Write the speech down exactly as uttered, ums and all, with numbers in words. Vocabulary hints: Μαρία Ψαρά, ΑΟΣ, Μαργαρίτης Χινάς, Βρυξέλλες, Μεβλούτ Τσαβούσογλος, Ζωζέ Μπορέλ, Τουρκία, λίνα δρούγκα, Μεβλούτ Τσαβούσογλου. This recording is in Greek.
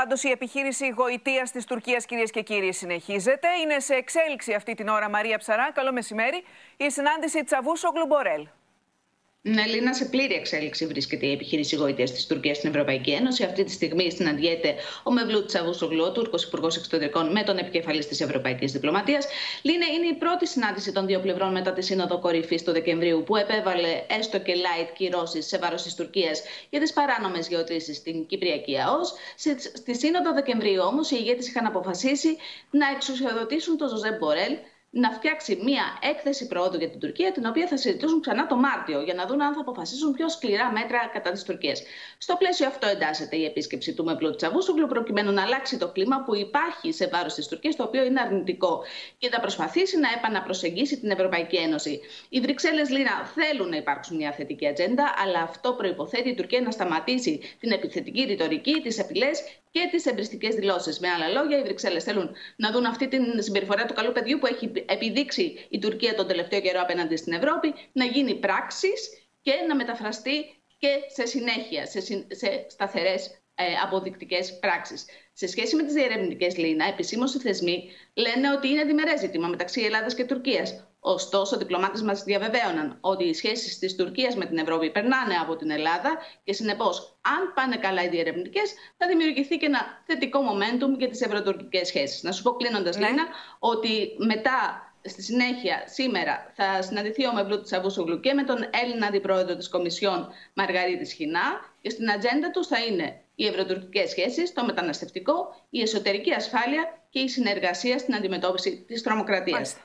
Πάντως η επιχείρηση γοητείας της Τουρκίας, κυρίες και κύριοι, συνεχίζεται. Είναι σε εξέλιξη αυτή την ώρα, Μαρία Ψαρά. Καλό μεσημέρι. Η συνάντηση Τσαβούσογλου Μπορέλ. Ελίνα, σε πλήρη εξέλιξη βρίσκεται η επιχείρηση γοητείας της Τουρκίας στην Ευρωπαϊκή Ένωση. Αυτή τη στιγμή συναντιέται ο Μεβλούτ Τσαβούσογλου, ο Τούρκος Υπουργός Εξωτερικών, με τον επικεφαλής της Ευρωπαϊκής Διπλωματίας. Λίνε, είναι η πρώτη συνάντηση των δύο πλευρών μετά τη Σύνοδο Κορυφής του Δεκεμβρίου, που επέβαλε έστω και light κυρώσεις σε βάρος της Τουρκίας για τις παράνομες γεωτρήσεις στην Κυπριακή ΑΟΣ. Στη Σύνοδο Δεκεμβρίου, όμως, οι ηγέτες είχαν αποφασίσει να εξουσιοδοτήσουν τον Ζωζέ Μπορέλ να φτιάξει μία έκθεση προόδου για την Τουρκία, την οποία θα συζητήσουν ξανά το Μάρτιο, για να δουν αν θα αποφασίσουν πιο σκληρά μέτρα κατά της Τουρκίας. Στο πλαίσιο αυτό εντάσσεται η επίσκεψη του Μεβλούτ Τσαβούσογλου, προκειμένου να αλλάξει το κλίμα που υπάρχει σε βάρος της Τουρκίας, το οποίο είναι αρνητικό, και να προσπαθήσει να επαναπροσεγγίσει την Ευρωπαϊκή Ένωση. Οι Βρυξέλλες, Λίνα, θέλουν να υπάρξουν μια θετική ατζέντα, αλλά αυτό προϋποθέτει η Τουρκία να σταματήσει την επιθετική ρητορική, τις απειλές και τις εμπριστικές δηλώσεις. Με άλλα λόγια, οι Βρυξέλλες θέλουν να δουν αυτή την συμπεριφορά του καλού παιδιού που έχει επιδείξει η Τουρκία τον τελευταίο καιρό απέναντι στην Ευρώπη, να γίνει πράξεις και να μεταφραστεί και σε συνέχεια, σε, συ, σε σταθερές ε, αποδεικτικές πράξεις. Σε σχέση με τις διερευνητικές, Λίνα, επισήμως οι θεσμοί λένε ότι είναι διμερές ζήτημα μεταξύ Ελλάδας και Τουρκίας. Ωστόσο, οι διπλωμάτες μας διαβεβαίωναν ότι οι σχέσεις της Τουρκίας με την Ευρώπη περνάνε από την Ελλάδα και, συνεπώς, αν πάνε καλά οι διερευνητικές, θα δημιουργηθεί και ένα θετικό momentum για τις ευρωτουρκικές σχέσεις. Να σου πω, κλείνοντας, ναι, Λίνα, ότι μετά, στη συνέχεια, σήμερα θα συναντηθεί ο Μεβλούτ Τσαβούσογλου και με τον Έλληνα αντιπρόεδρο της Κομισιόν, Μαργαρίτη Χινά, και στην ατζέντα τους θα είναι οι ευρωτουρκικές σχέσεις, το μεταναστευτικό, η εσωτερική ασφάλεια και η συνεργασία στην αντιμετώπιση της τρομοκρατίας.